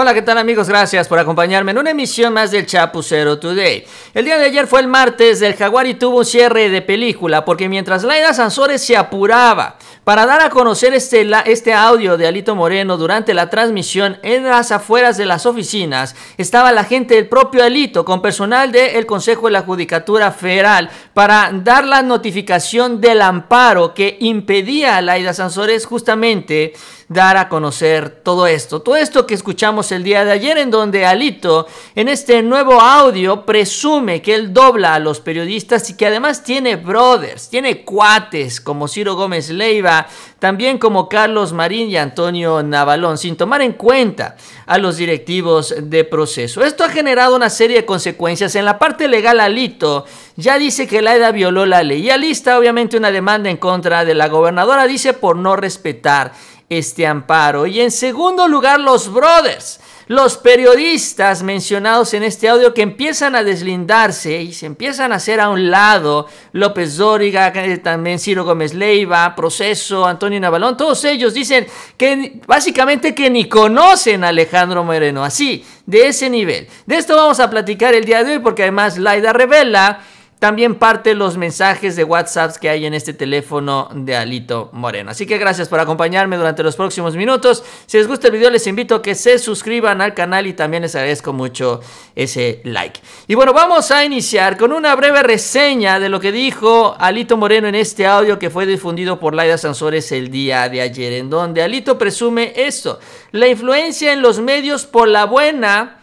Hola, ¿qué tal amigos? Gracias por acompañarme en una emisión más del Chapucero Today. El día de ayer fue el martes del Jaguar y tuvo un cierre de película, porque mientras Layda Sansores se apuraba para dar a conocer este audio de Alito Moreno durante la transmisión en las afueras de las oficinas, estaba la gente del propio Alito con personal del Consejo de la Judicatura Federal para dar la notificación del amparo que impedía a Layda Sansores justamente dar a conocer todo esto que escuchamos el día de ayer, en donde Alito en este nuevo audio presume que él dobla a los periodistas y que además tiene brothers, tiene cuates como Ciro Gómez Leyva, también como Carlos Marín y Antonio Navalón, sin tomar en cuenta a los directivos de Proceso. Esto ha generado una serie de consecuencias. En la parte legal, Alito ya dice que Layda violó la ley y alista obviamente una demanda en contra de la gobernadora, dice, por no respetar este amparo. Y en segundo lugar, los brothers, los periodistas mencionados en este audio, que empiezan a deslindarse y se empiezan a hacer a un lado. López Dóriga, también Ciro Gómez Leyva, Proceso, Antonio Navalón, todos ellos dicen que básicamente que ni conocen a Alejandro Moreno, así, de ese nivel. De esto vamos a platicar el día de hoy, porque además Layda revela también parte de los mensajes de WhatsApp que hay en este teléfono de Alito Moreno. Así que gracias por acompañarme durante los próximos minutos. Si les gusta el video, les invito a que se suscriban al canal y también les agradezco mucho ese like. Y bueno, vamos a iniciar con una breve reseña de lo que dijo Alito Moreno en este audio que fue difundido por Layda Sansores el día de ayer, en donde Alito presume esto: la influencia en los medios por la buena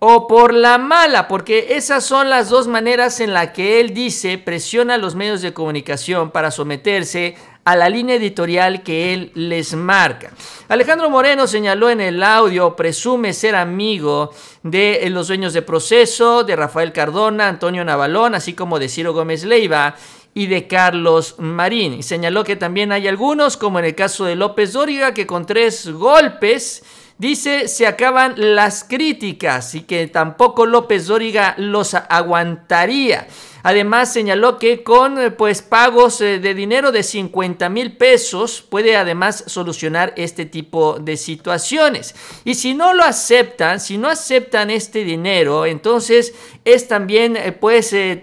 o por la mala, porque esas son las dos maneras en las que él dice presiona a los medios de comunicación para someterse a la línea editorial que él les marca. Alejandro Moreno, señaló en el audio, presume ser amigo de los dueños de Proceso, de Rafael Cardona, Antonio Navalón, así como de Ciro Gómez Leyva y de Carlos Marín. Y señaló que también hay algunos, como en el caso de López Dóriga, que con 3 golpes... dice, se acaban las críticas y que tampoco López Dóriga los aguantaría. Además señaló que con pagos de dinero de 50,000 pesos puede además solucionar este tipo de situaciones. Y si no lo aceptan, si no aceptan este dinero, entonces es también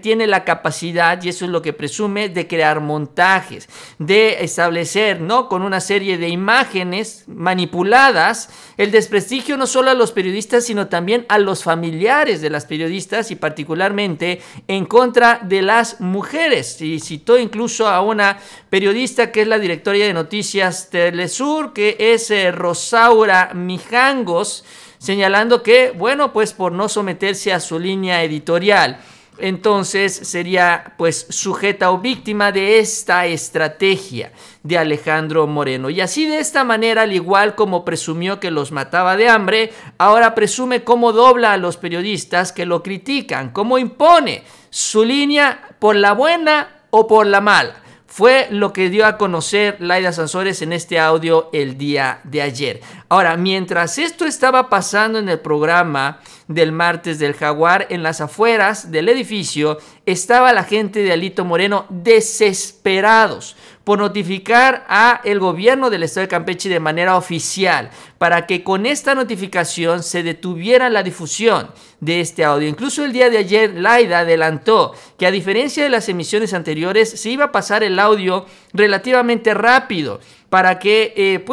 tiene la capacidad, y eso es lo que presume, de crear montajes, de establecer, ¿no?, con una serie de imágenes manipuladas, el desprestigio no solo a los periodistas sino también a los familiares de las periodistas y particularmente en contra de las mujeres. Y citó incluso a una periodista que es la directora de noticias Telesur, que es Rosaura Mijangos, señalando que, bueno, pues por no someterse a su línea editorial, entonces sería pues sujeta o víctima de esta estrategia de Alejandro Moreno. Y así, de esta manera, al igual como presumió que los mataba de hambre, ahora presume cómo dobla a los periodistas que lo critican, cómo impone su línea por la buena o por la mala. Fue lo que dio a conocer Layda Sansores en este audio el día de ayer. Ahora, mientras esto estaba pasando en el programa del martes del Jaguar, en las afueras del edificio estaba la gente de Alito Moreno desesperados por notificar a el gobierno del estado de Campeche de manera oficial, para que con esta notificación se detuviera la difusión de este audio. Incluso el día de ayer Layda adelantó que, a diferencia de las emisiones anteriores, se iba a pasar el audio relativamente rápido, para que,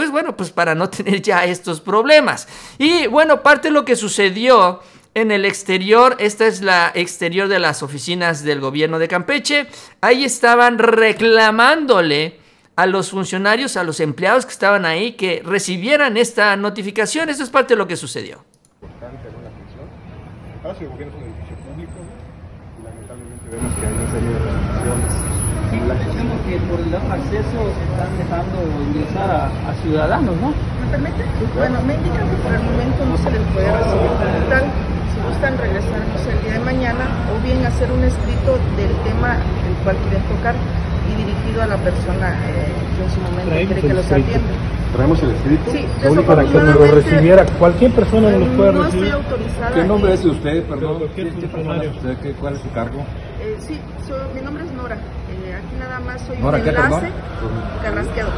para no tener ya estos problemas. Y bueno, parte de lo que sucedió en el exterior, esta es la exterior de las oficinas del gobierno de Campeche, ahí estaban reclamándole a los funcionarios, a los empleados que estaban ahí, que recibieran esta notificación. Esto es parte de lo que sucedió. Ahora sí, el gobierno es un edificio público y lamentablemente vemos que hay una serie de restricciones. Sí, pensamos que por el acceso están dejando ingresar a ciudadanos, ¿no? ¿Me permite? Bueno, me indican que por el momento no se les puede recibir como tal. Si gustan regresarnos el día de mañana, o bien hacer un escrito del tema el cual quieren tocar y dirigido a la persona que en su momento cree que los atiende. ¿Traemos el escrito? Sí, solo para que nos lo recibiera. Cualquier persona nos lo pueda recibir. No estoy autorizada. ¿Qué nombre es usted? Perdón, ¿qué persona es usted? ¿Cuál es su cargo? Sí, mi nombre es Nora. aquí nada más soy un enlace, Carrasqueado.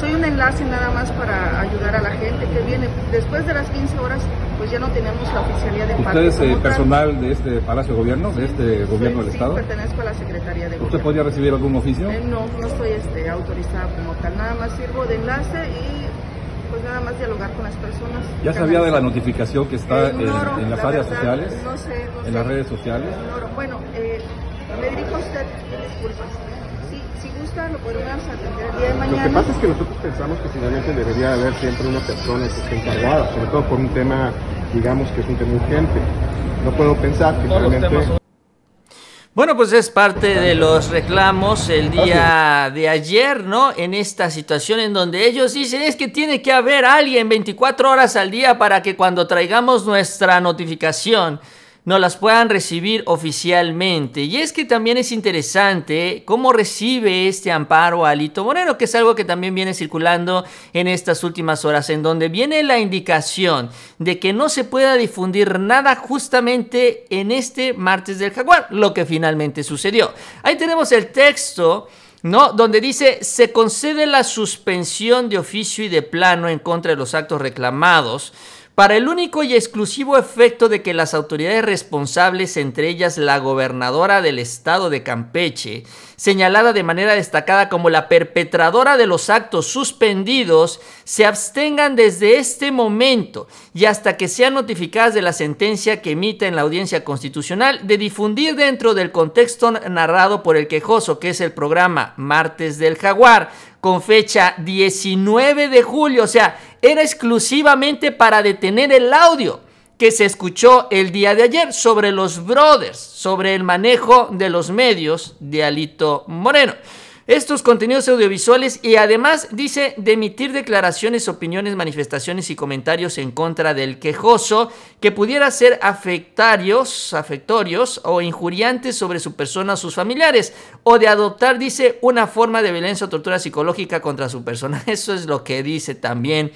Soy un enlace nada más para ayudar a la gente que viene. Después de las 15 horas, pues ya no tenemos la oficialía de parte. ¿Usted es personal de este Palacio de Gobierno, de este gobierno del Estado? Sí, pertenezco a la Secretaría de Gobierno. ¿Usted podría recibir algún oficio? No, no estoy autorizada como tal. Nada más sirvo de enlace y pues nada más dialogar con las personas. ¿Ya sabía de la notificación que está en las áreas sociales? No sé, ¿en las redes sociales? Bueno, me dirijo a usted, disculpas. Si gusta, lo podríamos atender el día de mañana. Lo que pasa es que nosotros pensamos que finalmente debería haber siempre una persona que esté encargada, sobre todo por un tema, digamos, que es un tema urgente. No puedo pensar que realmente... Bueno, pues es parte de los reclamos el día de ayer, ¿no? En esta situación en donde ellos dicen es que tiene que haber alguien 24 horas al día para que cuando traigamos nuestra notificación nos las puedan recibir oficialmente. Y es que también es interesante cómo recibe este amparo a Alito Moreno, que es algo que también viene circulando en estas últimas horas, en donde viene la indicación de que no se pueda difundir nada justamente en este Martes del Jaguar, lo que finalmente sucedió. Ahí tenemos el texto, ¿no? Donde dice, se concede la suspensión de oficio y de plano en contra de los actos reclamados, para el único y exclusivo efecto de que las autoridades responsables, entre ellas la gobernadora del estado de Campeche, señalada de manera destacada como la perpetradora de los actos suspendidos, se abstengan desde este momento y hasta que sean notificadas de la sentencia que emita en la audiencia constitucional de difundir dentro del contexto narrado por el quejoso, que es el programa Martes del Jaguar, con fecha 19 de julio, o sea, era exclusivamente para detener el audio que se escuchó el día de ayer sobre los brothers, sobre el manejo de los medios de Alito Moreno. Estos contenidos audiovisuales y además dice de emitir declaraciones, opiniones, manifestaciones y comentarios en contra del quejoso que pudiera ser afectorios o injuriantes sobre su persona o sus familiares, o de adoptar, dice, una forma de violencia o tortura psicológica contra su persona. Eso es lo que dice también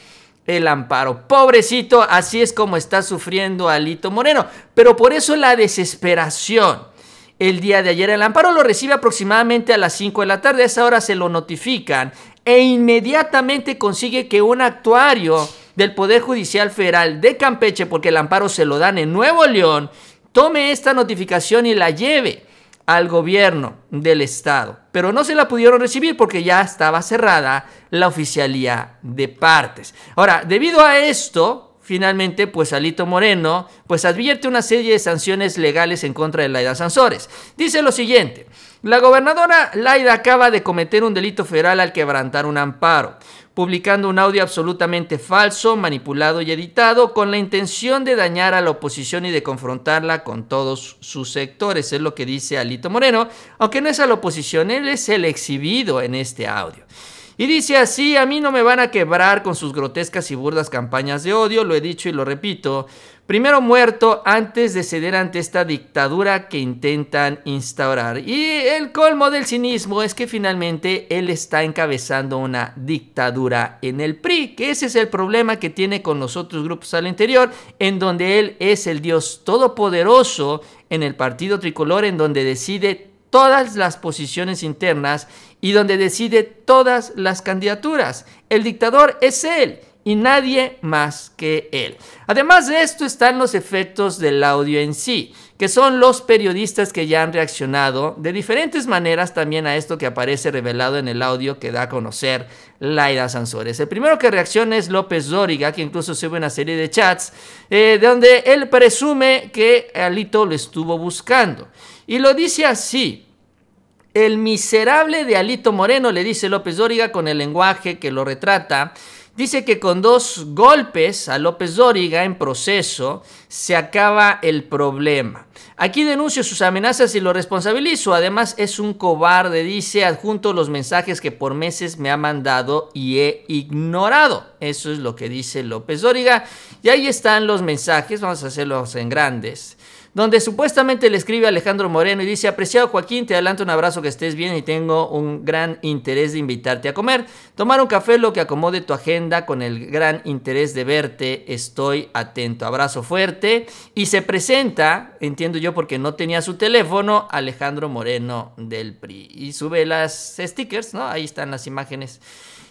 el amparo. Pobrecito, así es como está sufriendo Alito Moreno, pero por eso la desesperación. El día de ayer el amparo lo recibe aproximadamente a las 5 de la tarde, a esa hora se lo notifican e inmediatamente consigue que un actuario del Poder Judicial Federal de Campeche, porque el amparo se lo dan en Nuevo León, tome esta notificación y la lleve al gobierno del estado. Pero no se la pudieron recibir porque ya estaba cerrada la oficialía de partes. Ahora, debido a esto... Finalmente, pues Alito Moreno pues advierte una serie de sanciones legales en contra de Layda Sansores. Dice lo siguiente, la gobernadora Layda acaba de cometer un delito federal al quebrantar un amparo, publicando un audio absolutamente falso, manipulado y editado con la intención de dañar a la oposición y de confrontarla con todos sus sectores. Es lo que dice Alito Moreno, aunque no es a la oposición, él es el exhibido en este audio. Y dice así, a mí no me van a quebrar con sus grotescas y burdas campañas de odio, lo he dicho y lo repito, primero muerto antes de ceder ante esta dictadura que intentan instaurar. Y el colmo del cinismo es que finalmente él está encabezando una dictadura en el PRI, que ese es el problema que tiene con los otros grupos al interior, en donde él es el Dios todopoderoso en el partido tricolor, en donde decide todo. Todas las posiciones internas y donde decide todas las candidaturas. El dictador es él y nadie más que él. Además de esto están los efectos del audio en sí, que son los periodistas que ya han reaccionado de diferentes maneras también a esto que aparece revelado en el audio que da a conocer Layda Sansores. El primero que reacciona es López Dóriga, que incluso sube una serie de chats donde él presume que Alito lo estuvo buscando. Y lo dice así, el miserable de Alito Moreno, le dice López Dóriga con el lenguaje que lo retrata, dice que con 2 golpes a López Dóriga en Proceso se acaba el problema. Aquí denuncio sus amenazas y lo responsabilizo, además es un cobarde, dice, adjunto los mensajes que por meses me ha mandado y he ignorado. Eso es lo que dice López Dóriga y ahí están los mensajes, vamos a hacerlos en grandes. donde supuestamente le escribe a Alejandro Moreno y dice: apreciado Joaquín, te adelanto un abrazo, que estés bien y tengo un gran interés de invitarte a comer, tomar un café, lo que acomode tu agenda, con el gran interés de verte, estoy atento, abrazo fuerte. Y se presenta, entiendo yo porque no tenía su teléfono, Alejandro Moreno del PRI, y sube las stickers, ¿no? Ahí están las imágenes.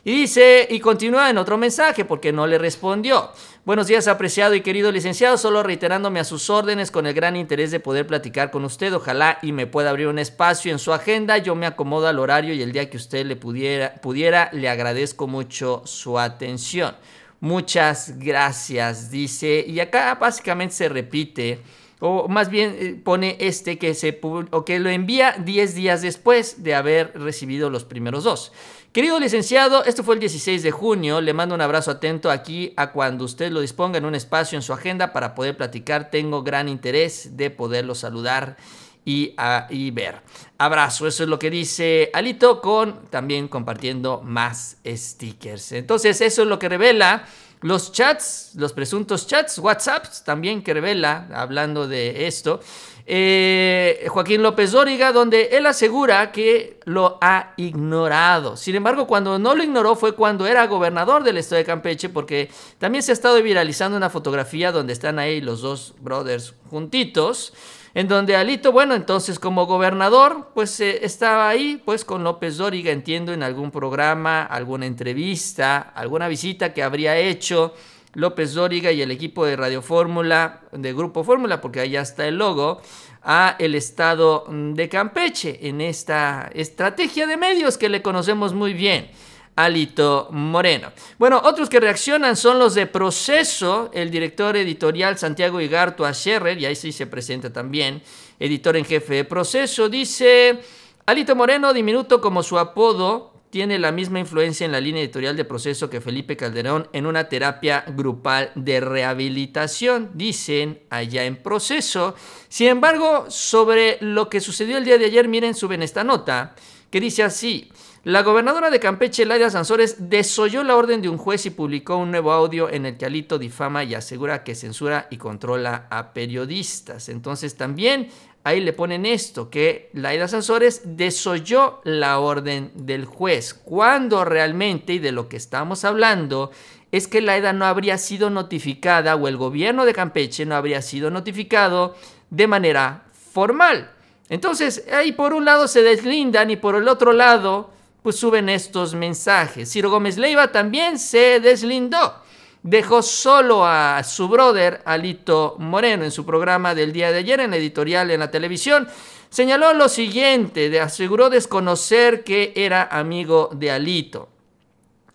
Y dice, y continúa en otro mensaje porque no le respondió. Buenos días, apreciado y querido licenciado, solo reiterándome a sus órdenes con el gran interés de poder platicar con usted, ojalá y me pueda abrir un espacio en su agenda, yo me acomodo al horario y el día que usted le pudiera, le agradezco mucho su atención. Muchas gracias, dice, y acá básicamente se repite, o más bien pone que lo envía 10 días después de haber recibido los primeros dos. Querido licenciado, esto fue el 16 de junio, le mando un abrazo atento aquí a cuando usted lo disponga en un espacio en su agenda para poder platicar, tengo gran interés de poderlo saludar y ver. Abrazo, eso es lo que dice Alito, con también compartiendo más stickers. Entonces eso es lo que revela los chats, los presuntos chats, WhatsApp también que revela, hablando de esto, Joaquín López Dóriga, donde él asegura que lo ha ignorado. Sin embargo, cuando no lo ignoró fue cuando era gobernador del estado de Campeche, porque también se ha estado viralizando una fotografía donde están ahí los dos brothers juntitos, en donde Alito, bueno, entonces como gobernador, pues estaba ahí, pues con López Dóriga, entiendo, en algún programa, alguna entrevista, alguna visita que habría hecho López Dóriga y el equipo de Radio Fórmula, de Grupo Fórmula, porque allá está el logo, a el estado de Campeche, en esta estrategia de medios que le conocemos muy bien, Alito Moreno. Bueno, otros que reaccionan son los de Proceso, el director editorial Santiago Aguilar Zinser, y ahí sí se presenta también, editor en jefe de Proceso, dice: Alito Moreno, diminuto como su apodo, tiene la misma influencia en la línea editorial de Proceso que Felipe Calderón en una terapia grupal de rehabilitación, dicen allá en Proceso. Sin embargo, sobre lo que sucedió el día de ayer, miren, suben esta nota que dice así: la gobernadora de Campeche, Layda Sansores, desoyó la orden de un juez y publicó un nuevo audio en el que Alito difama y asegura que censura y controla a periodistas. Entonces también ahí le ponen esto, que Layda Sansores desoyó la orden del juez, cuando realmente, y de lo que estamos hablando, es que Layda no habría sido notificada, o el gobierno de Campeche no habría sido notificado de manera formal. Entonces ahí por un lado se deslindan y por el otro lado pues suben estos mensajes. Ciro Gómez Leyva también se deslindó, dejó solo a su brother Alito Moreno en su programa del día de ayer, en la editorial en la televisión. Señaló lo siguiente, aseguró desconocer que era amigo de Alito.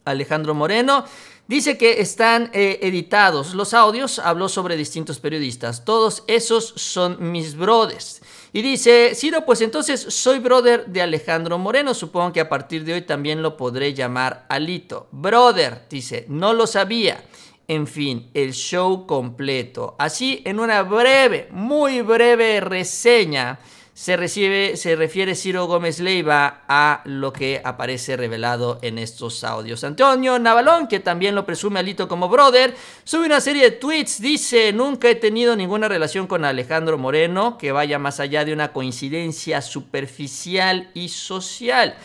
Alejandro Moreno dice que están editados los audios, habló sobre distintos periodistas, todos esos son mis brothers. Y dice Ciro: pues entonces soy brother de Alejandro Moreno, supongo que a partir de hoy también lo podré llamar Alito. Brother, dice, no lo sabía. En fin, el show completo. Así, en una breve, muy breve reseña, se refiere Ciro Gómez Leyva a lo que aparece revelado en estos audios. Antonio Navalón, que también lo presume Alito como brother, sube una serie de tweets, dice: nunca he tenido ninguna relación con Alejandro Moreno que vaya más allá de una coincidencia superficial y social.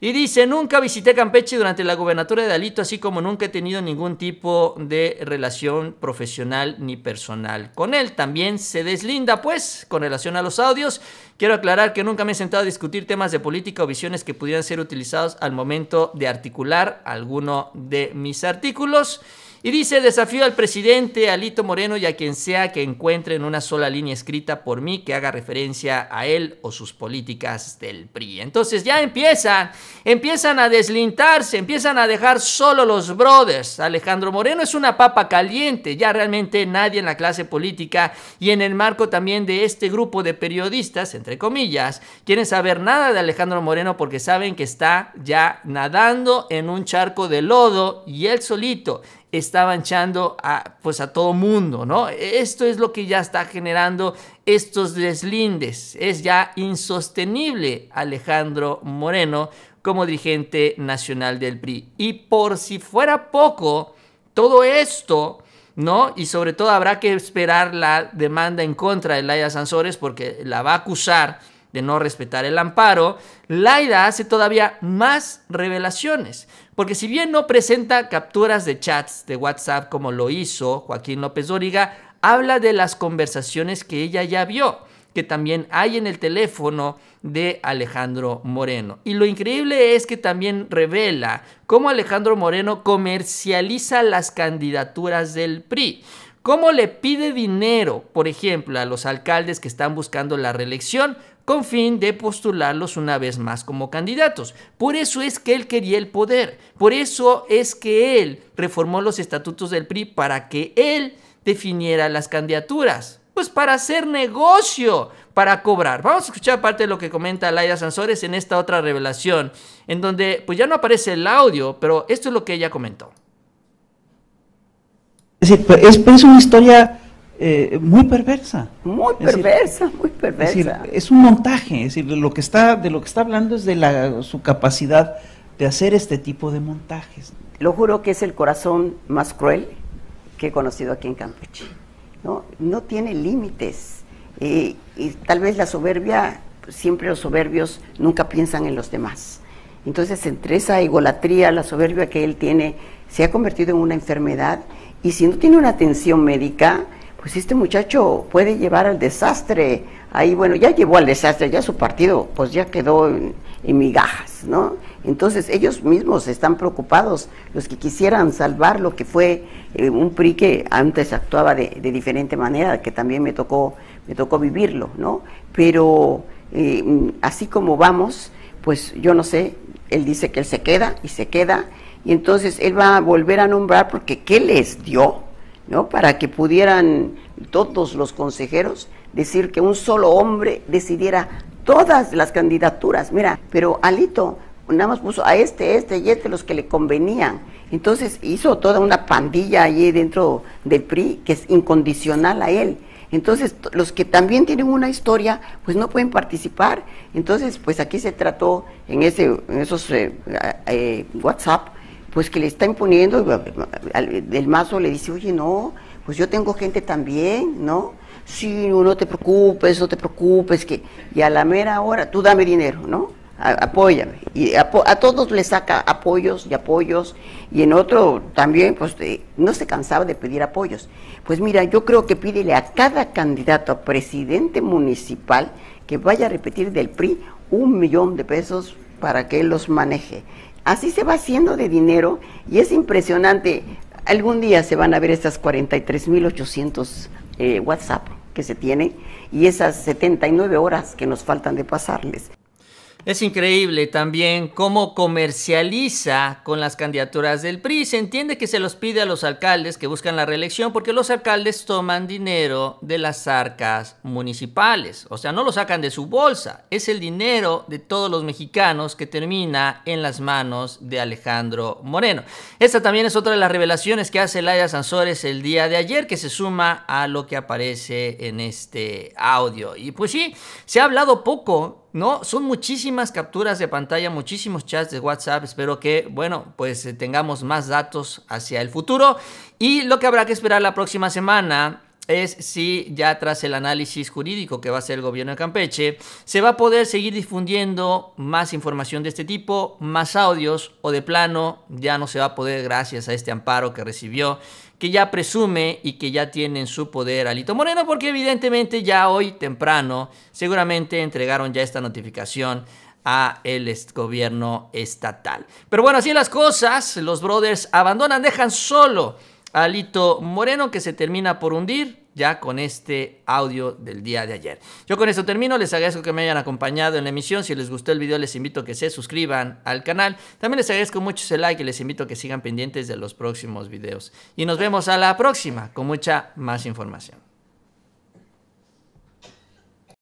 Y dice: nunca visité Campeche durante la gubernatura de Alito, así como nunca he tenido ningún tipo de relación profesional ni personal con él. También se deslinda, pues, con relación a los audios. Quiero aclarar que nunca me he sentado a discutir temas de política o visiones que pudieran ser utilizados al momento de articular alguno de mis artículos. Y dice: desafío al presidente Alito Moreno y a quien sea que encuentre en una sola línea escrita por mí que haga referencia a él o sus políticas del PRI. Entonces ya empiezan a deslindarse, empiezan a dejar solo los brothers. Alejandro Moreno es una papa caliente, ya realmente nadie en la clase política y en el marco también de este grupo de periodistas, entre comillas, quieren saber nada de Alejandro Moreno porque saben que está ya nadando en un charco de lodo y él solito está manchando a todo mundo, ¿no? Esto es lo que ya está generando estos deslindes. Es ya insostenible Alejandro Moreno como dirigente nacional del PRI. Y por si fuera poco, todo esto ¿no? Y sobre todo habrá que esperar la demanda en contra de Layda Sansores porque la va a acusar de no respetar el amparo. Layda hace todavía más revelaciones, porque si bien no presenta capturas de chats de WhatsApp como lo hizo Joaquín López Dóriga, habla de las conversaciones que ella ya vio, que también hay en el teléfono de Alejandro Moreno. Y lo increíble es que también revela cómo Alejandro Moreno comercializa las candidaturas del PRI. Cómo le pide dinero, por ejemplo, a los alcaldes que están buscando la reelección con fin de postularlos una vez más como candidatos. Por eso es que él quería el poder. Por eso es que él reformó los estatutos del PRI para que él definiera las candidaturas. Pues para hacer negocio, para cobrar. Vamos a escuchar parte de lo que comenta Layda Sansores en esta otra revelación, en donde pues ya no aparece el audio, pero esto es lo que ella comentó. Es decir, es una historia muy perversa, ¿no? Muy perversa. Es decir, es un montaje. Es decir, de lo que está hablando es de su capacidad de hacer este tipo de montajes. Lo juro que es el corazón más cruel que he conocido aquí en Campeche. No tiene límites, y tal vez la soberbia, siempre los soberbios nunca piensan en los demás. Entonces, entre esa egolatría, la soberbia que él tiene, se ha convertido en una enfermedad, y si no tiene una atención médica, pues este muchacho puede llevar al desastre. Ahí, bueno, ya llevó al desastre, ya su partido, pues ya quedó en migajas, ¿no? Entonces, ellos mismos están preocupados, los que quisieran salvar lo que fue un PRI que antes actuaba de diferente manera, que también me tocó vivirlo, ¿no? Pero así como vamos, pues yo no sé, él dice que él se queda, y entonces él va a volver a nombrar porque ¿qué les dio? ¿No? Para que pudieran todos los consejeros decir que un solo hombre decidiera todas las candidaturas. Mira, pero Alito nada más puso a este y este los que le convenían. Entonces hizo toda una pandilla allí dentro del PRI que es incondicional a él. Entonces los que también tienen una historia pues no pueden participar. Entonces pues aquí se trató en esos WhatsApp pues que le está imponiendo. Del Mazo le dice, oye, no, pues yo tengo gente también, ¿no? Sí, no te preocupes, que y a la mera hora, tú dame dinero, ¿no? Apóyame. Y a todos les saca apoyos, y en otro también, pues no se cansaba de pedir apoyos. Pues mira, yo creo que pídele a cada candidato a presidente municipal que vaya a repetir del PRI 1 millón de pesos para que él los maneje. Así se va haciendo de dinero, y es impresionante. Algún día se van a ver esas 43.800 WhatsApp que se tienen y esas 79 horas que nos faltan de pasarles. Es increíble también cómo comercializa con las candidaturas del PRI. Se entiende que se los pide a los alcaldes que buscan la reelección porque los alcaldes toman dinero de las arcas municipales. O sea, no lo sacan de su bolsa. Es el dinero de todos los mexicanos que termina en las manos de Alejandro Moreno. Esta también es otra de las revelaciones que hace Layda Sansores el día de ayer, que se suma a lo que aparece en este audio. Y pues sí, se ha hablado poco, ¿no? Son muchísimas capturas de pantalla, muchísimos chats de WhatsApp. Espero que, bueno, pues tengamos más datos hacia el futuro. Y lo que habrá que esperar la próxima semana es si ya tras el análisis jurídico que va a hacer el gobierno de Campeche, se va a poder seguir difundiendo más información de este tipo, más audios, o de plano ya no se va a poder gracias a este amparo que recibió, que ya presume y que ya tiene en su poder Alito Moreno, porque evidentemente ya hoy temprano seguramente entregaron ya esta notificación a el gobierno estatal. Pero bueno, así las cosas, los brothers abandonan, dejan solo a Alito Moreno, que se termina por hundir ya con este audio del día de ayer. Yo con esto termino, les agradezco que me hayan acompañado en la emisión. Si les gustó el video, les invito a que se suscriban al canal. También les agradezco mucho ese like y les invito a que sigan pendientes de los próximos videos. Y nos vemos a la próxima con mucha más información.